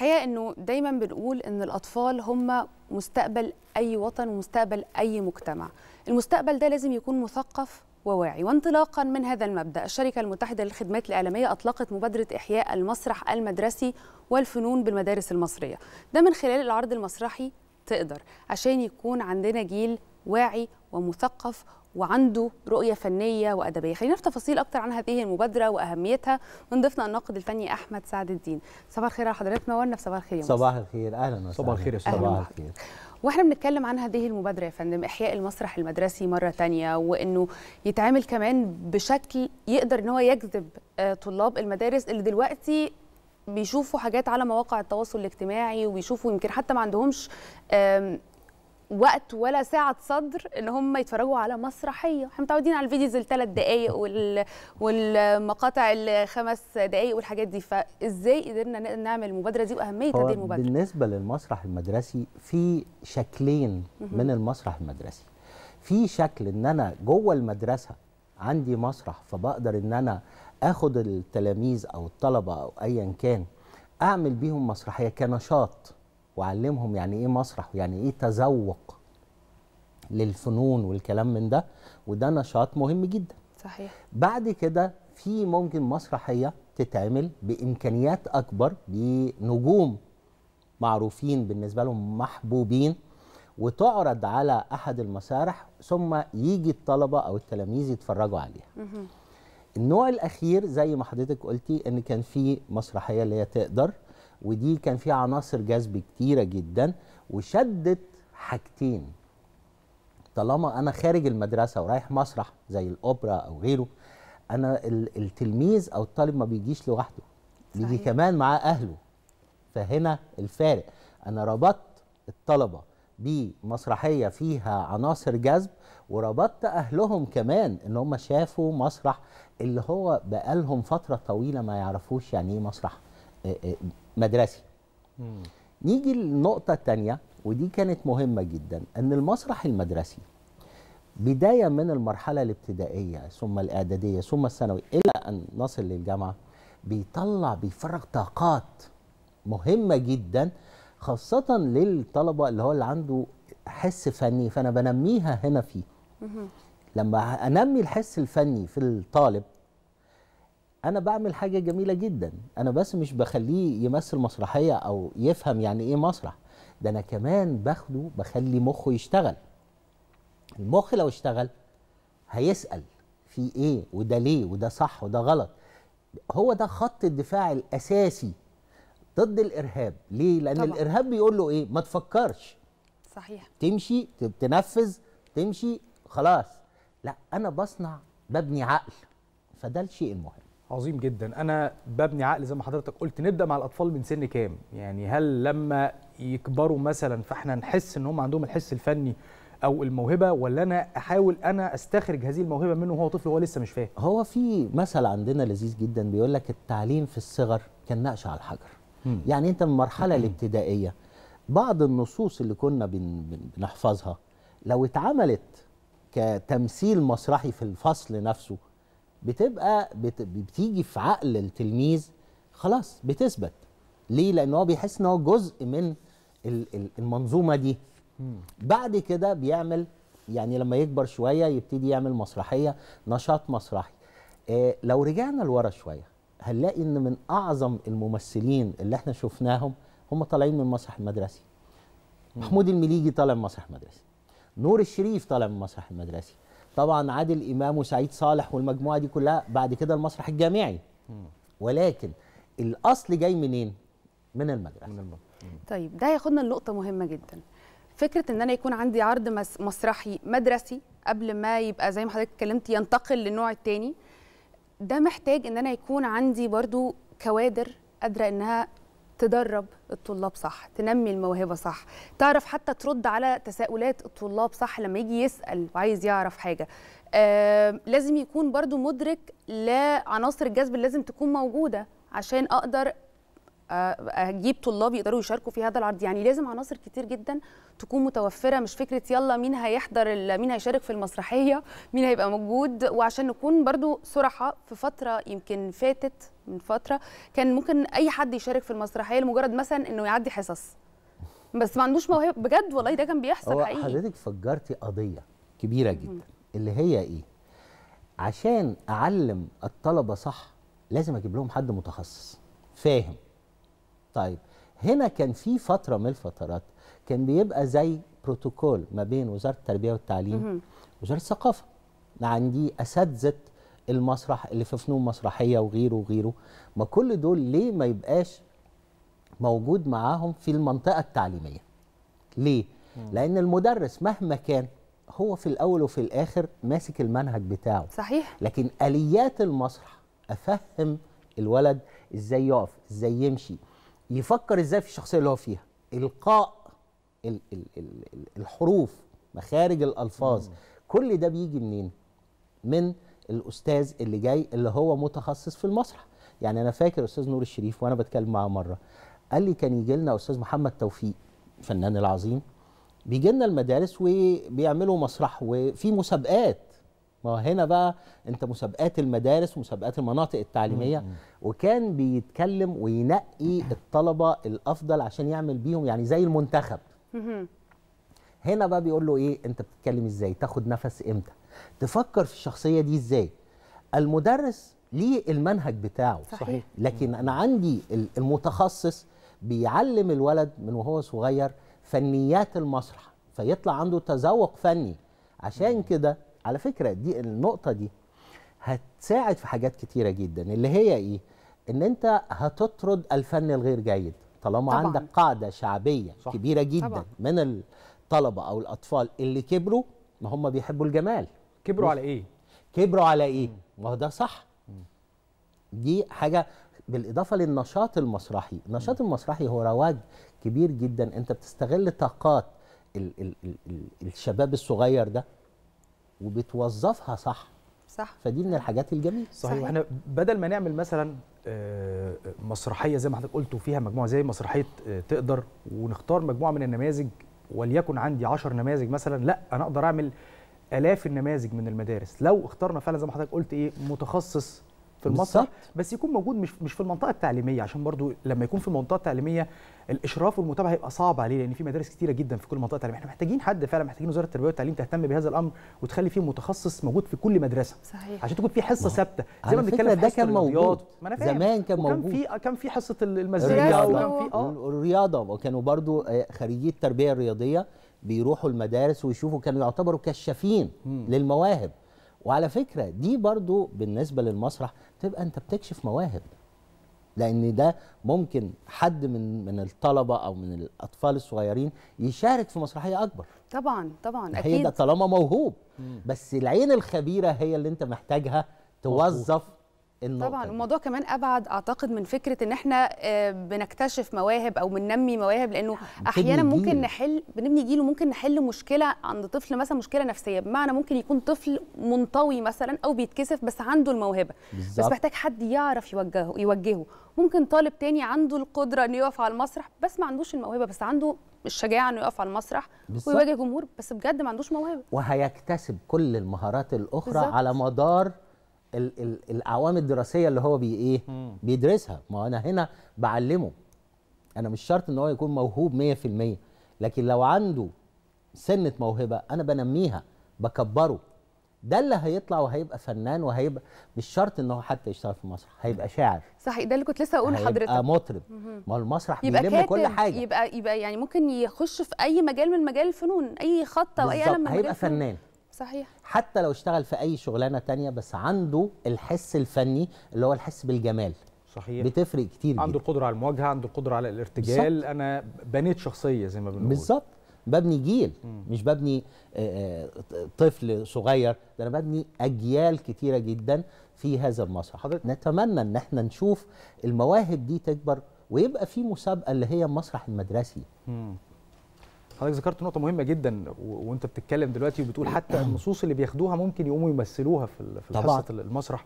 الحقيقة أنه دايما بنقول أن الأطفال هم مستقبل أي وطن ومستقبل أي مجتمع. المستقبل ده لازم يكون مثقف وواعي. وانطلاقا من هذا المبدأ، الشركة المتحدة للخدمات العالمية أطلقت مبادرة إحياء المسرح المدرسي والفنون بالمدارس المصرية. ده من خلال العرض المسرحي تقدر، عشان يكون عندنا جيل واعي ومثقف وعنده رؤية فنية وأدبية. خلينا في تفاصيل أكتر عن هذه المبادرة وأهميتها من ضيفنا الناقد الفني أحمد سعد الدين. صباح الخير على حضرتك، نورنا في صباح الخير يا مصر. صباح الخير، أهلا وسهلا. صباح الخير يا أستاذ. صباح الخير. واحنا بنتكلم عن هذه المبادرة يا فندم، إحياء المسرح المدرسي مرة تانية، وإنه يتعامل كمان بشكل يقدر إن هو يجذب طلاب المدارس اللي دلوقتي بيشوفوا حاجات على مواقع التواصل الاجتماعي، وبيشوفوا يمكن حتى ما عندهمش وقت ولا ساعة صدر ان هم يتفرجوا على مسرحية. احنا متعودين على الفيديوز ال3 دقايق والمقاطع ال5 دقايق والحاجات دي، فازاي قدرنا نعمل المبادرة دي واهمية هذه المبادرة؟ بالنسبة للمسرح المدرسي في شكلين من المسرح المدرسي. في شكل ان انا جوه المدرسة عندي مسرح، فبقدر ان انا اخد التلاميذ او الطلبة او ايا كان اعمل بيهم مسرحية كنشاط، وعلمهم يعني ايه مسرح ويعني ايه تذوق للفنون والكلام من ده، وده نشاط مهم جدا. صحيح. بعد كده في ممكن مسرحيه تتعمل بامكانيات اكبر بنجوم معروفين بالنسبه لهم محبوبين، وتعرض على احد المسارح ثم يجي الطلبه او التلاميذ يتفرجوا عليها. النوع الاخير زي ما حضرتك قلتي ان كان في مسرحيه اللي هي تقدر، ودي كان فيها عناصر جذب كتيرة جدا وشدت حاجتين. طالما أنا خارج المدرسة ورايح مسرح زي الأوبرا أو غيره، أنا التلميذ أو الطالب ما بيجيش لوحده، بيجي كمان مع أهله. فهنا الفارق، أنا ربطت الطلبة بمسرحية فيها عناصر جذب، وربطت أهلهم كمان إن هم شافوا مسرح اللي هو بقالهم فترة طويلة ما يعرفوش يعني إيه مسرح مدرسي. نيجي للنقطة الثانية، ودي كانت مهمة جدا، أن المسرح المدرسي بداية من المرحلة الابتدائية ثم الإعدادية ثم الثانوي إلى أن نصل للجامعة بيفرغ طاقات مهمة جدا، خاصة للطلبة اللي هو اللي عنده حس فني، فأنا بنميها هنا فيه. لما أنمي الحس الفني في الطالب أنا بعمل حاجة جميلة جدا، أنا بس مش بخليه يمثل مسرحية أو يفهم يعني إيه مسرح، ده أنا كمان باخده بخلي مخه يشتغل. المخ لو اشتغل هيسأل في إيه وده ليه وده صح وده غلط. هو ده خط الدفاع الأساسي ضد الإرهاب. ليه؟ لأن طبعا الإرهاب بيقول له إيه؟ ما تفكرش. صحيح. تمشي تنفذ، تمشي خلاص. لا، أنا بصنع، ببني عقل، فده الشيء المهم. عظيم جدا. أنا ببني عقل زي ما حضرتك قلت. نبدأ مع الأطفال من سن كام؟ يعني هل لما يكبروا مثلا فإحنا نحس إن هم عندهم الحس الفني أو الموهبة، ولا أنا أحاول أنا أستخرج هذه الموهبة منه وهو طفل وهو لسه مش فاهم؟ هو في مثل عندنا لذيذ جدا بيقول لك التعليم في الصغر كالنقش على الحجر. يعني أنت من المرحلة الابتدائية بعض النصوص اللي كنا بنحفظها لو اتعملت كتمثيل مسرحي في الفصل نفسه بتبقى بتيجي في عقل التلميذ، خلاص بتثبت. ليه؟ لأن هو بيحس إن هو جزء من المنظومة دي. بعد كده بيعمل يعني لما يكبر شوية يبتدي يعمل مسرحية، نشاط مسرحي. لو رجعنا لورا شوية هنلاقي إن من أعظم الممثلين اللي إحنا شفناهم هم طالعين من المسرح المدرسي. محمود المليجي طالع من المسرح المدرسي، نور الشريف طالع من المسرح المدرسي، طبعا عادل امام وسعيد صالح والمجموعه دي كلها. بعد كده المسرح الجامعي، ولكن الاصل جاي منين؟ من المدرسه. طيب ده هياخدنا لنقطه مهمه جدا، فكره ان انا يكون عندي عرض مسرحي مدرسي قبل ما يبقى زي ما حضرتك اتكلمت ينتقل للنوع الثاني. ده محتاج ان انا يكون عندي برضو كوادر قادره انها تدرب الطلاب صح، تنمي الموهبة صح، تعرف حتى ترد على تساؤلات الطلاب صح لما يجي يسأل وعايز يعرف حاجة. لازم يكون برضو مدرك لعناصر الجذب اللي لازم تكون موجودة عشان أقدر أجيب طلاب يقدروا يشاركوا في هذا العرض. يعني لازم عناصر كتير جدا تكون متوفرة، مش فكرة يلا مين هيحضر، مين هيشارك في المسرحية، مين هيبقى موجود. وعشان نكون برضو صراحة في فترة يمكن فاتت من فتره كان ممكن اي حد يشارك في المسرحيه لمجرد مثلا انه يعدي حصص، بس ما عندوش موهبه بجد. والله ده كان بيحصل حقيقي. حضرتك فجرتي قضيه كبيره جدا اللي هي ايه؟ عشان اعلم الطلبه صح لازم اجيب لهم حد متخصص فاهم. طيب هنا كان في فتره من الفترات كان بيبقى زي بروتوكول ما بين وزاره التربيه والتعليم وزاره الثقافه. عندي اساتذه المسرح اللي في فنون مسرحيه وغيره وغيره، ما كل دول ليه ما يبقاش موجود معاهم في المنطقه التعليميه؟ ليه؟ لان المدرس مهما كان هو في الاول وفي الاخر ماسك المنهج بتاعه. صحيح. لكن اليات المسرح، افهم الولد ازاي يقف، ازاي يمشي، يفكر ازاي في الشخصيه اللي هو فيها، القاء الحروف، مخارج الالفاظ، كل ده بيجي منين؟ من الاستاذ اللي جاي اللي هو متخصص في المسرح. يعني انا فاكر استاذ نور الشريف وانا بتكلم معاه مره قال لي كان يجي لنا استاذ محمد توفيق الفنان العظيم، بيجي لنا المدارس وبيعملوا مسرح وفي مسابقات. ما هنا بقى انت مسابقات المدارس ومسابقات المناطق التعليميه، وكان بيتكلم وينقي الطلبه الافضل عشان يعمل بيهم يعني زي المنتخب. هنا بقى بيقول له ايه؟ انت بتتكلم ازاي؟ تاخد نفس امتى؟ تفكر في الشخصيه دي ازاي؟ المدرس ليه المنهج بتاعه. صحيح. لكن انا عندي المتخصص بيعلم الولد من وهو صغير فنيات المسرح فيطلع عنده تذوق فني. عشان كده على فكره دي النقطه دي هتساعد في حاجات كتيره جدا اللي هي ايه؟ ان انت هتطرد الفن الغير جيد طالما طبعًا. عندك قاعده شعبيه. صح. كبيره جدا طبعًا. من الطلبه او الاطفال اللي كبروا ما هم بيحبوا الجمال. كبروا على ايه؟ كبروا على ايه؟ ما ده صح. دي حاجه بالاضافه للنشاط المسرحي، النشاط المسرحي هو رواج كبير جدا، انت بتستغل طاقات الشباب الصغير ده وبتوظفها صح. صح. فدي من الحاجات الجميله. صحيح. احنا بدل ما نعمل مثلا مسرحيه زي ما حضرتك قلت وفيها مجموعه زي مسرحيه تقدر ونختار مجموعه من النماذج وليكن عندي 10 نماذج مثلا، لا انا اقدر اعمل الاف النماذج من المدارس لو اخترنا فعلا زي ما حضرتك قلت ايه متخصص في المسرح بس يكون موجود مش في المنطقه التعليميه، عشان برضو لما يكون في المنطقه التعليميه الاشراف والمتابعه هيبقى صعب عليه لان في مدارس كتيره جدا في كل منطقه تعليميه. احنا محتاجين حد فعلا، محتاجين وزاره التربيه والتعليم تهتم بهذا الامر وتخلي فيه متخصص موجود في كل مدرسه. صحيح. عشان تكون في حصه ثابته زي ما بنتكلم ده كان موجود زمان، كان موجود كان في حصه المزيكا والرياضه وكانوا برضو خريجي التربيه الرياضيه بيروحوا المدارس ويشوفوا، كانوا يعتبروا كشافين للمواهب. وعلى فكرة دي برضو بالنسبة للمسرح تبقى انت بتكشف مواهب، لان ده ممكن حد من الطلبة او من الاطفال الصغيرين يشارك في مسرحية اكبر. طبعا طبعا اكيد. هي ده طالما موهوب بس العين الخبيرة هي اللي انت محتاجها توظف النقطة. طبعا الموضوع كمان ابعد اعتقد من فكرة ان احنا بنكتشف مواهب او بننمي مواهب، لانه احيانا ممكن بنبني جيل وممكن نحل مشكلة عند طفل، مثلا مشكلة نفسية، بمعنى ممكن يكون طفل منطوي مثلا او بيتكسف بس عنده الموهبة. بالزبط. بس محتاج حد يعرف يوجهه. ممكن طالب تاني عنده القدرة انه يقف على المسرح بس ما عندوش الموهبة، بس عنده الشجاعة انه يقف على المسرح ويواجه جمهور، بس بجد ما عندوش موهبة. وهيكتسب كل المهارات الاخرى. بالزبط. على مدار الأعوام الدراسية اللي هو بيدرسها. ما أنا هنا بعلمه، أنا مش شرط إن هو يكون موهوب 100%، لكن لو عنده سنة موهبة أنا بنميها بكبره، ده اللي هيطلع وهيبقى فنان، وهيبقى مش شرط إن هو حتى يشتغل في المسرح، هيبقى شاعر. صحيح، ده اللي كنت لسه أقول لحضرتك، هيبقى مطرب. ما هو المسرح بيلم كل حاجة، يبقى يعني ممكن يخش في أي مجال من مجال الفنون، أي خطة وأي قلم من مجال هيبقى فنان. صحيح. حتى لو اشتغل في اي شغلانه تانية بس عنده الحس الفني اللي هو الحس بالجمال. صحيح. بتفرق كتير، عنده القدره على المواجهه، عنده القدره على الارتجال. بالزبط. انا بنيت شخصيه زي ما بنقول. بالظبط، ببني جيل، مش ببني طفل صغير، ده انا ببني اجيال كتيره جدا في هذا المسرح. نتمنى ان احنا نشوف المواهب دي تكبر ويبقى في مسابقه اللي هي المسرح المدرسي. حضرتك ذكرت نقطة مهمة جدا وانت بتتكلم دلوقتي وبتقول حتى النصوص اللي بياخدوها ممكن يقوموا يمثلوها في حصة المسرح.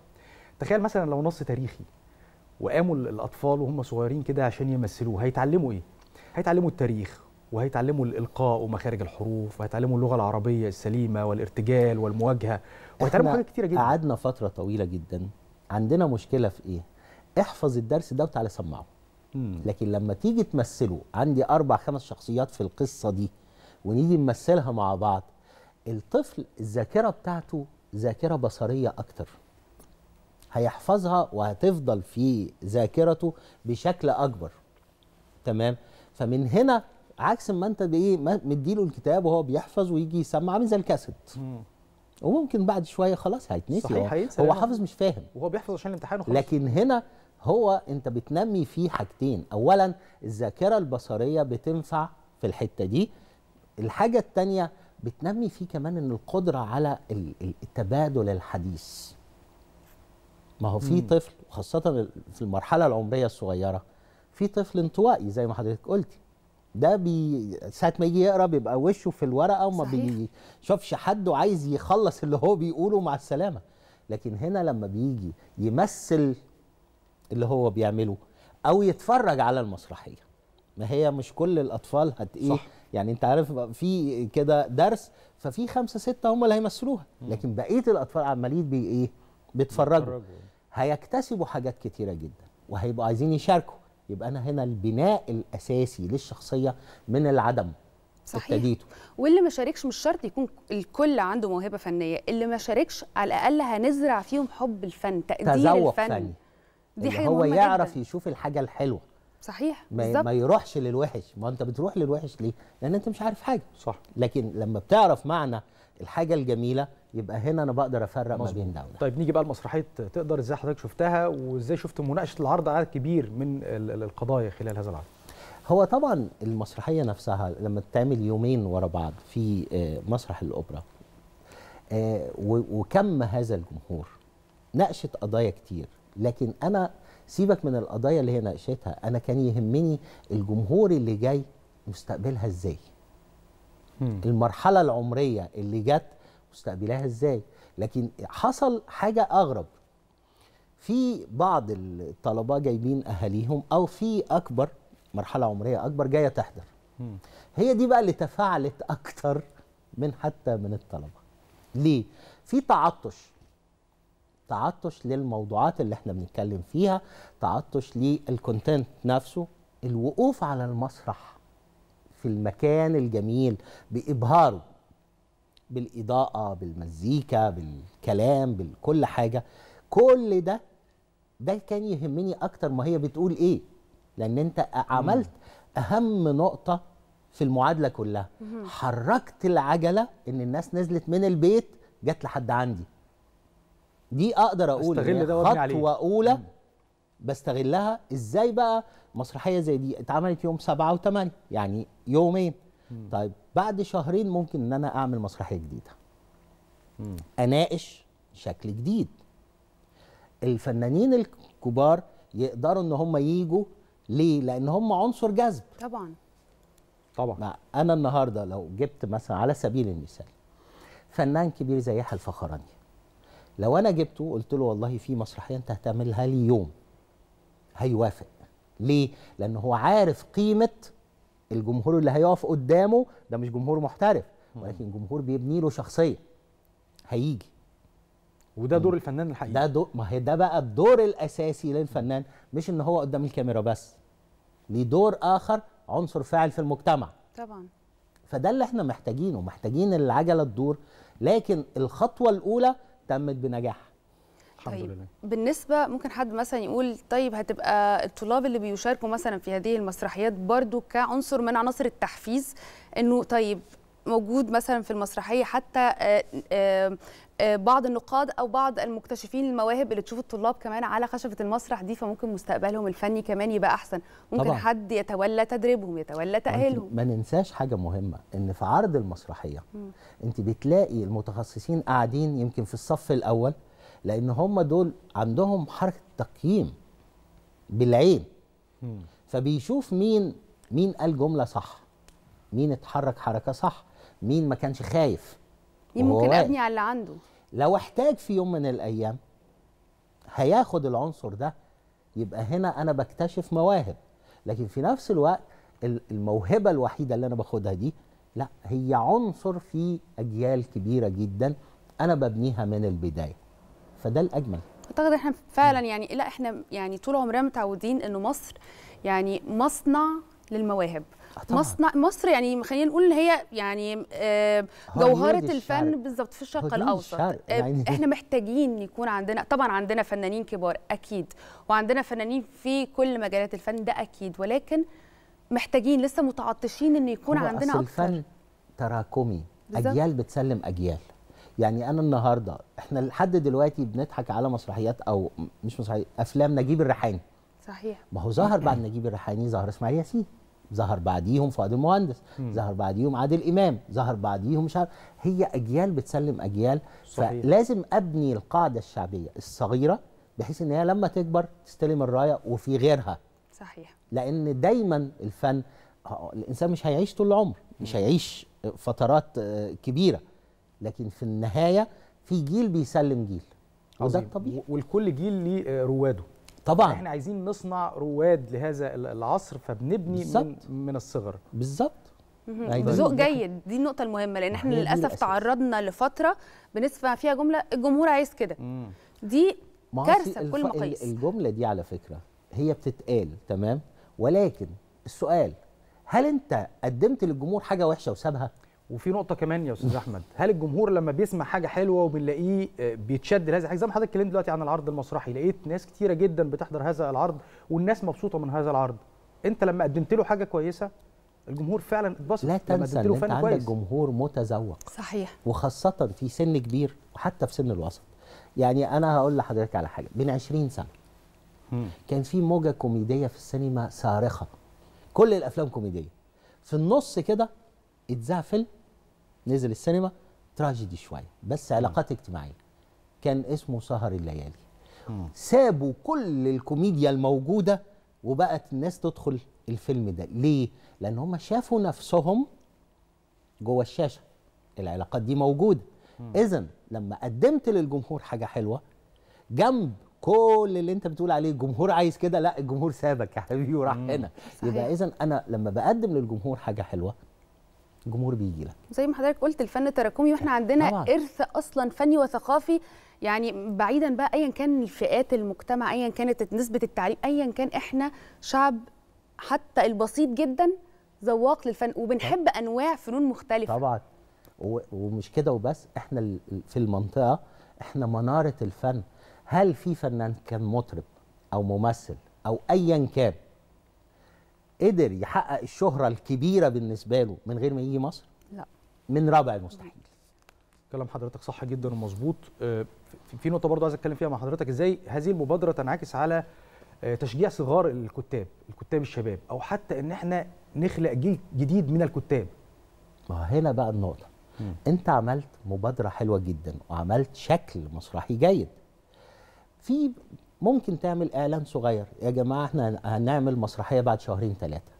تخيل مثلا لو نص تاريخي وقاموا الأطفال وهم صغيرين كده عشان يمثلوه، هيتعلموا إيه؟ هيتعلموا التاريخ، وهيتعلموا الإلقاء ومخارج الحروف، وهيتعلموا اللغة العربية السليمة والارتجال والمواجهة، وهيتعلموا حاجات كتيرة جدا. قعدنا فترة طويلة جدا عندنا مشكلة في إيه؟ احفظ الدرس دوت على سماعه. لكن لما تيجي تمثله، عندي 4 5 شخصيات في القصه دي ونيجي نمثلها مع بعض، الطفل الذاكره بتاعته ذاكره بصريه اكتر، هيحفظها وهتفضل في ذاكرته بشكل اكبر. تمام؟ فمن هنا عكس ما انت بايه مديله الكتاب وهو بيحفظ ويجي يسمع، عامل زي الكاسيت، وممكن بعد شويه خلاص هيتنسي، هو حافظ مش فاهم، وهو بيحفظ عشان الامتحان وخلاص. لكن هنا هو انت بتنمي فيه حاجتين، اولا الذاكره البصريه بتنفع في الحته دي، الحاجه الثانيه بتنمي فيه كمان ان القدره على التبادل الحديث. ما هو في طفل وخاصه في المرحله العمريه الصغيره، في طفل انطوائي زي ما حضرتك قلتي، ده ساعة ما يجي يقرا بيبقى وشه في الورقه وما بيشوفش حد وعايز يخلص اللي هو بيقوله مع السلامه. لكن هنا لما بيجي يمثل اللي هو بيعمله او يتفرج على المسرحيه، ما هي مش كل الاطفال صح. يعني انت عارف في كده درس، ففي 5 6 هم اللي هيمثلوها، لكن بقيه الاطفال عمالين بيتفرجوا، هيكتسبوا حاجات كتيره جدا وهيبقوا عايزين يشاركوا. يبقى أنا هنا البناء الأساسي للشخصية من العدم ابتديته. واللي ما شاركش مش شرط يكون الكل عنده موهبة فنية، اللي ما شاركش على الأقل هنزرع فيهم حب الفن، تقدير الفن، دي حاجة مهمة جدا. هو يعرف يشوف الحاجة الحلوة. صحيح، ما يروحش للوحش. ما أنت بتروح للوحش ليه؟ لأن أنت مش عارف حاجة. صح. لكن لما بتعرف معنى الحاجة الجميلة، يبقى هنا انا بقدر افرق ما بين ده وده. طيب نيجي بقى لمسرحيه تقدر، ازاي حضرتك شفتها وازاي شفت مناقشه العرض عدد كبير من القضايا خلال هذا العرض؟ هو طبعا المسرحيه نفسها لما بتعمل يومين ورا بعض في مسرح الاوبرا، وكم هذا الجمهور، ناقشت قضايا كتير. لكن انا سيبك من القضايا اللي هي ناقشتها، انا كان يهمني الجمهور اللي جاي مستقبلها ازاي، المرحله العمريه اللي جت مستقبلها ازاي. لكن حصل حاجه اغرب، في بعض الطلبه جايبين اهاليهم، او في اكبر مرحله عمريه اكبر جايه تحضر، هي دي بقى اللي تفاعلت اكتر من حتى من الطلبه. ليه؟ في تعطش للموضوعات اللي احنا بنتكلم فيها، تعطش للكونتنت نفسه، الوقوف على المسرح في المكان الجميل بابهاره، بالإضاءة، بالمزيكا، بالكلام، بكل حاجة. كل ده كان يهمني أكتر ما هي بتقول إيه، لأن أنت عملت أهم نقطة في المعادلة كلها. حركت العجلة إن الناس نزلت من البيت جت لحد عندي، دي أقدر أقول خطوة أولى بستغلها إزاي. بقى مسرحية زي دي اتعملت يوم 7 و8، يعني يومين. طيب بعد شهرين ممكن ان انا اعمل مسرحيه جديده، اناقش شكل جديد، الفنانين الكبار يقدروا ان هم ييجوا. ليه؟ لان هم عنصر جذب. طبعا انا النهارده لو جبت مثلا على سبيل المثال فنان كبير زي يحيى الفخراني، لو انا جبته قلت له والله في مسرحيه انت هتعملها لي يوم، هيوافق. ليه؟ لان هو عارف قيمه الجمهور اللي هيقف قدامه. ده مش جمهور محترف، ولكن جمهور بيبني له شخصيه، هيجي. وده دور الفنان الحقيقي، ده دور. ما هي ده بقى الدور الاساسي للفنان، مش ان هو قدام الكاميرا بس، ليه دور اخر، عنصر فاعل في المجتمع. طبعا. فده اللي احنا محتاجينه، محتاجين العجله تدور، لكن الخطوه الاولى تمت بنجاح. طيب لله. بالنسبة ممكن حد مثلا يقول طيب هتبقى الطلاب اللي بيشاركوا مثلا في هذه المسرحيات برضو كعنصر من عناصر التحفيز، انه طيب موجود مثلا في المسرحية حتى بعض النقاد او بعض المكتشفين المواهب اللي تشوف الطلاب كمان على خشبة المسرح دي، فممكن مستقبلهم الفني كمان يبقى احسن، ممكن طبعا. حد يتولى تدريبهم، يتولى تأهيلهم. ما ننساش حاجة مهمة، ان في عرض المسرحية انت بتلاقي المتخصصين قاعدين يمكن في الصف الاول، لأن هم دول عندهم حركة تقييم بالعين، فبيشوف مين قال جملة صح، مين اتحرك حركة صح، مين ما كانش خايف، ممكن أبني على اللي عنده. لو احتاج في يوم من الأيام هياخد العنصر ده، يبقى هنا أنا بكتشف مواهب. لكن في نفس الوقت الموهبة الوحيدة اللي أنا باخدها دي لا، هي عنصر في أجيال كبيرة جدا أنا ببنيها من البداية، فده الأجمل. اعتقد احنا فعلا يعني لا احنا يعني طول عمرنا متعودين انه مصر يعني مصنع للمواهب. مصنع مصر يعني خلينا نقول هي يعني جوهرة الفن بالظبط في الشرق الأوسط. يعني احنا محتاجين يكون عندنا طبعا عندنا فنانين كبار أكيد وعندنا فنانين في كل مجالات الفن ده أكيد، ولكن محتاجين لسه متعطشين إن يكون عندنا أكتر. الفن تراكمي، أجيال بتسلم أجيال. يعني أنا النهاردة احنا لحد دلوقتي بنضحك على مسرحيات أو مش مسرحيات، أفلام نجيب الريحاني. صحيح. ما هو ظهر بعد نجيب الريحاني ظهر اسماعيل ياسين، ظهر بعديهم فاضل مهندس، ظهر بعديهم عادل امام، ظهر بعديهم مش عارف. هي اجيال بتسلم اجيال. صحيح. فلازم ابني القاعده الشعبيه الصغيره بحيث ان هي لما تكبر تستلم الرايه وفي غيرها. صحيح. لان دايما الفن الانسان مش هيعيش طول العمر، مش هيعيش فترات كبيره، لكن في النهايه في جيل بيسلم جيل وده الطبيعي، والكل جيل ليه رواده. طبعا احنا عايزين نصنع رواد لهذا العصر فبنبني بالزبط. من الصغر بالظبط بذوق جيد. دي النقطه المهمه، لان احنا للاسف تعرضنا لفتره بنسمع فيها جمله الجمهور عايز كده، دي كارثه بكل مقاييس. الجمله دي على فكره هي بتتقال تمام، ولكن السؤال هل انت قدمت للجمهور حاجه وحشه وسابها؟ وفي نقطة كمان يا أستاذ أحمد، هل الجمهور لما بيسمع حاجة حلوة وبنلاقيه بيتشد لهذا الحاجة؟ زي ما حضرتك اتكلمت دلوقتي عن العرض المسرحي، لقيت ناس كتيرة جدا بتحضر هذا العرض والناس مبسوطة من هذا العرض. أنت لما قدمت له حاجة كويسة الجمهور فعلا اتبسط. لا تنسى إن أنت عندك جمهور متذوق. صحيح. وخاصة في سن كبير وحتى في سن الوسط. يعني أنا هقول لحضرتك على حاجة، من 20 سنة كان في موجة كوميدية في السينما صارخة، كل الأفلام كوميدية. في النص كده اتذاع فيلم نزل السينما تراجيدي شويه بس علاقات اجتماعيه، كان اسمه سهر الليالي. سابوا كل الكوميديا الموجوده وبقت الناس تدخل الفيلم ده. ليه؟ لان هم شافوا نفسهم جوه الشاشه، العلاقات دي موجوده. اذا لما قدمت للجمهور حاجه حلوه جنب كل اللي انت بتقول عليه الجمهور عايز كده، لا الجمهور سابك يا حبيبي وراح هنا. يبقى اذا انا لما بقدم للجمهور حاجه حلوه الجمهور بيجي لك. زي ما حضرتك قلت الفن تراكمي، واحنا عندنا طبعا ارث اصلا فني وثقافي، يعني بعيدا بقى ايا كان الفئات المجتمع، ايا كانت نسبه التعليم، ايا كان احنا شعب حتى البسيط جدا ذواق للفن وبنحب طبعا انواع فنون مختلفه. طبعا ومش كده وبس، احنا في المنطقه احنا مناره الفن. هل في فنان كان مطرب او ممثل او ايا كان قدر يحقق الشهرة الكبيرة بالنسبة له من غير ما يجي مصر؟ لا، من رابع المستحيل. كلام حضرتك صح جدا ومظبوط. في نقطة برضه عايز أتكلم فيها مع حضرتك، إزاي هذه المبادرة تنعكس على تشجيع صغار الكتاب الشباب، أو حتى إن إحنا نخلق جيل جديد من الكتاب. ما هنا بقى النقطة، أنت عملت مبادرة حلوة جدا وعملت شكل مسرحي جيد. في ممكن تعمل اعلان صغير، يا جماعه احنا هنعمل مسرحيه بعد شهرين ثلاثه.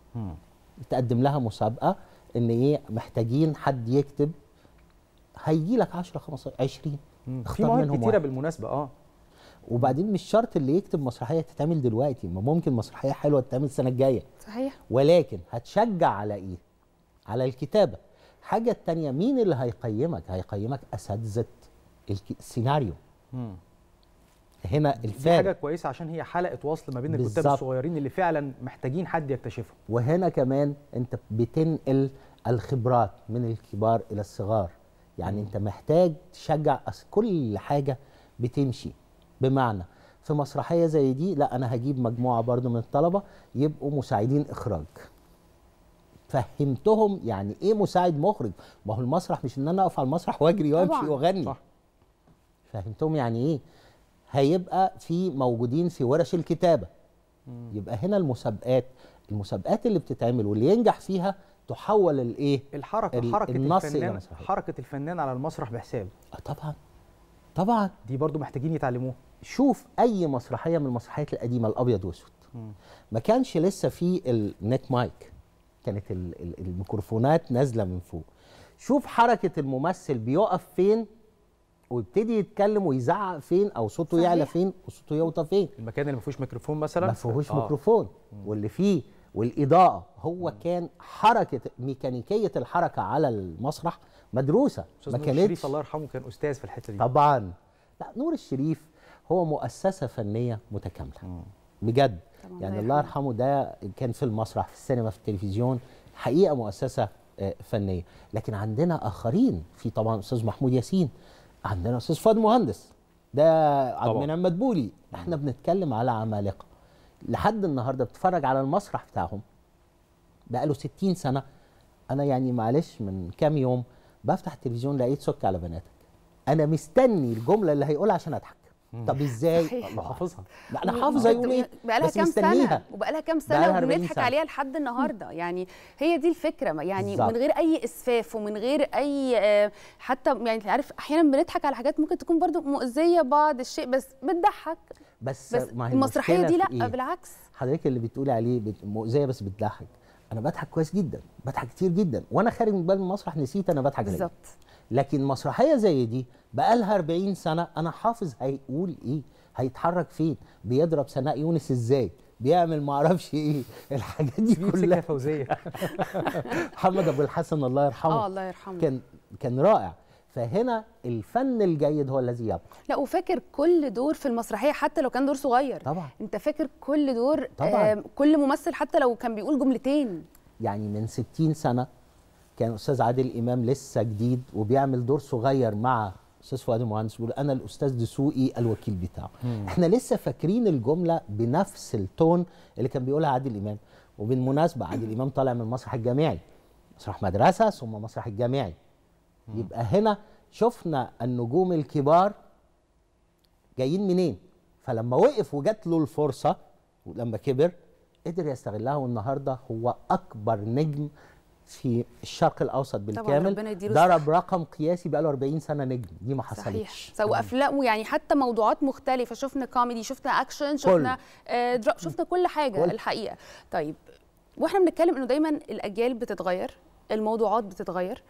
تقدم لها مسابقه ان ايه محتاجين حد يكتب، هيجي لك 10 15 20 اختار منهم. في مواهب كتيره بالمناسبه. وبعدين مش شرط اللي يكتب مسرحيه تتعمل دلوقتي، ما ممكن مسرحيه حلوه تتعمل السنه الجايه. صحيح. ولكن هتشجع على ايه؟ على الكتابه. حاجه الثانيه، مين اللي هيقيمك؟ هيقيمك اساتذه السيناريو. هنا الفارق. دي حاجه كويسه عشان هي حلقه وصل ما بين الكتاب الصغيرين اللي فعلا محتاجين حد يكتشفهم. وهنا كمان انت بتنقل الخبرات من الكبار الى الصغار. يعني انت محتاج تشجع، كل حاجه بتمشي. بمعنى في مسرحيه زي دي، لا انا هجيب مجموعه برضو من الطلبه يبقوا مساعدين اخراج. فهمتهم يعني ايه مساعد مخرج؟ ما هو المسرح مش ان انا اقف على المسرح واجري وامشي واغني. صح. فهمتهم يعني ايه؟ هيبقى في موجودين في ورش الكتابة. يبقى هنا المسابقات اللي بتتعمل واللي ينجح فيها تحول الايه حركة الفنان على المسرح بحساب. طبعا دي برضو محتاجين يتعلموها. شوف اي مسرحية من المسرحيات القديمة الابيض واسود، ما كانش لسه في النت مايك، كانت الميكروفونات نازلة من فوق. شوف حركة الممثل بيقف فين ويبتدي يتكلم ويزعق فين، او صوته يعلى فين وصوته يوطى فين. المكان اللي ما فيهوش ميكروفون مثلا، ما فيهوش ميكروفون، واللي فيه والاضاءه هو كان حركه ميكانيكيه الحركه على المسرح مدروسه. ما كانتش. نور الشريف الله يرحمه كان استاذ في الحته دي. طبعا. لا نور الشريف هو مؤسسه فنيه متكامله بجد يعني. الله يرحمه ده كان في المسرح، في السينما، في التلفزيون، حقيقه مؤسسه فنيه. لكن عندنا اخرين، في طبعا استاذ محمود ياسين، عندنا استاذ فاضل مهندس، ده عبد المنعم مدبولي. احنا بنتكلم على عمالقه لحد النهارده. بتفرج على المسرح بتاعهم بقاله 60 سنه. انا يعني معلش من كام يوم بفتح التلفزيون لقيت سك على بناتك، انا مستني الجمله اللي هيقولها عشان اضحك. طب ازاي؟ الله حافظها. لا انا حافظه يومين بقالها كام سنه، وبقالها كام سنه وبنضحك عليها لحد النهارده. يعني هي دي الفكره يعني بالزبط. من غير اي اسفاف ومن غير اي حتى يعني عارف احيانا بنضحك على حاجات ممكن تكون برضو مؤذيه بعض الشيء بس بتضحك. بس المسرحيه دي لا إيه؟ بالعكس حضرتك اللي بتقولي عليه مؤذيه بس بتضحك. انا بضحك كويس جدا، بضحك كتير جدا، وانا خارج من بال المسرح نسيت انا بضحك بالظبط. لكن مسرحيه زي دي بقى لها 40 سنه انا حافظ هيقول ايه، هيتحرك فين، بيضرب سناء يونس ازاي، بيعمل ما اعرفش ايه، الحاجات دي كلها فوزيه محمد ابو الحسن الله يرحمه. الله يرحمه كان رائع. فهنا الفن الجيد هو الذي يبقى. لا وفاكر كل دور في المسرحيه حتى لو كان دور صغير طبعا. انت فاكر كل دور طبعا. كل ممثل حتى لو كان بيقول جملتين. يعني من 60 سنه كان استاذ عادل امام لسه جديد وبيعمل دور صغير مع استاذ فؤاد مهندس، بيقول انا الاستاذ دسوقي الوكيل بتاعه. احنا لسه فاكرين الجمله بنفس التون اللي كان بيقولها عادل امام. وبالمناسبه عادل امام طالع من المسرح الجامعي، مسرح مدرسه ثم مسرح الجامعي. يبقى هنا شفنا النجوم الكبار جايين منين، فلما وقف وجات له الفرصه ولما كبر قدر يستغلها، والنهارده هو اكبر نجم في الشرق الاوسط بالكامل. ضرب رقم قياسي بقاله 40 سنه نجم، دي ما حصلتش. صحيح. سواء افلام يعني حتى موضوعات مختلفه، شفنا كوميدي، شفنا اكشن، شفنا دراما، شفنا كل حاجه الحقيقه. طيب واحنا بنتكلم انه دايما الاجيال بتتغير، الموضوعات بتتغير،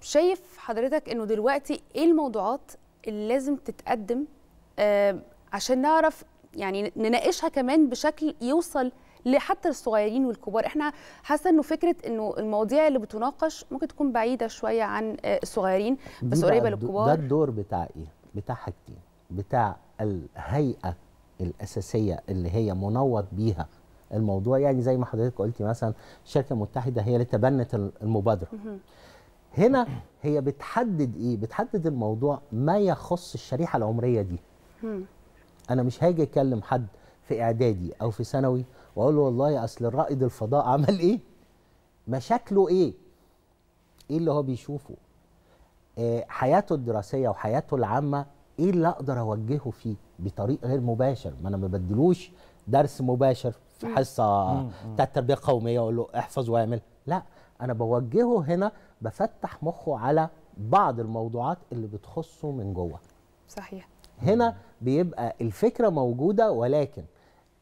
شايف حضرتك انه دلوقتي ايه الموضوعات اللي لازم تتقدم عشان نعرف يعني نناقشها كمان بشكل يوصل لحتى الصغيرين والكبار؟ احنا حاسه انه فكره انه المواضيع اللي بتناقش ممكن تكون بعيده شويه عن الصغيرين بس قريبه للكبار. ده الدور بتاع ايه؟ بتاع حاجتين، بتاع الهيئه الاساسيه اللي هي منوط بيها الموضوع. يعني زي ما حضرتك قلتي مثلا الشركه المتحده هي اللي تبنت المبادره. هنا هي بتحدد ايه؟ بتحدد الموضوع ما يخص الشريحه العمريه دي. انا مش هاجي اكلم حد في اعدادي او في ثانوي واقول له والله اصل الرائد الفضاء عمل ايه؟ مشاكله ايه؟ ايه اللي هو بيشوفه؟ حياته الدراسيه وحياته العامه ايه اللي اقدر اوجهه فيه بطريق غير مباشر؟ ما انا ما بديلوش درس مباشر في حصه بتاع التربيه القوميه واقول له احفظ واعمل، لا انا بوجهه هنا، بفتح مخه على بعض الموضوعات اللي بتخصه من جوه. صحيح. هنا بيبقى الفكره موجوده، ولكن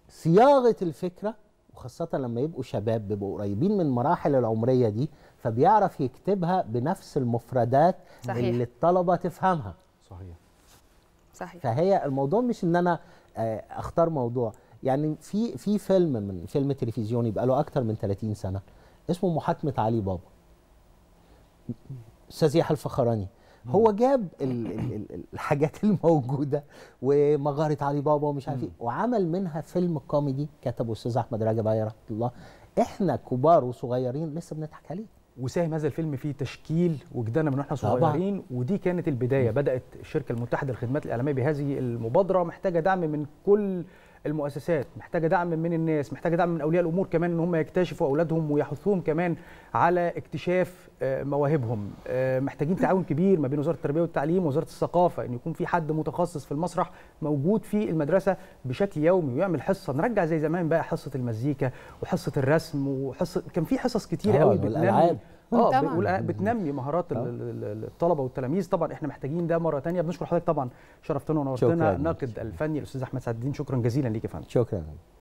صياغه الفكره وخاصه لما يبقوا شباب بيبقوا قريبين من المراحل العمريه دي، فبيعرف يكتبها بنفس المفردات. صحيح. اللي الطلبه تفهمها. صحيح صحيح. فهي الموضوع مش ان انا اختار موضوع. يعني في فيلم من فيلم تلفزيوني بقى له اكتر من 30 سنه اسمه محاكمه علي بابا. استاذ يحيى الفخراني هو جاب الحاجات الموجوده ومغاره علي بابا ومش عارف ايه، وعمل منها فيلم كوميدي كتبه استاذ احمد رجب عليه رحمه الله. احنا كبار وصغيرين لسه بنضحك عليه. وساهم هذا الفيلم في تشكيل وجداننا من احنا صغيرين. طبعا. ودي كانت البدايه. بدات الشركه المتحده للخدمات الاعلاميه بهذه المبادره، محتاجه دعم من كل المؤسسات، محتاجه دعم من الناس، محتاجه دعم من اولياء الامور كمان ان هم يكتشفوا اولادهم ويحثوهم كمان على اكتشاف مواهبهم. محتاجين تعاون كبير ما بين وزاره التربيه والتعليم ووزاره الثقافه، ان يكون في حد متخصص في المسرح موجود في المدرسه بشكل يومي ويعمل حصه. نرجع زي زمان بقى حصه المزيكا وحصه الرسم وحصه، كان في حصص كتير قوي بتنمي بتنمي مهارات الطلبه والتلاميذ. طبعا احنا محتاجين ده مره ثانيه. بنشكر حضرتك طبعا، شرفتنا ونورتنا. الناقد الفني الاستاذ احمد سعد الدين، شكرا جزيلا ليك يا فندم. شكرا.